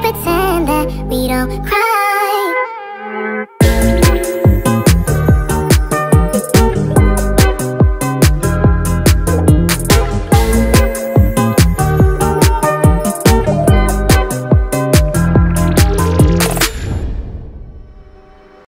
pretend that we don't cry.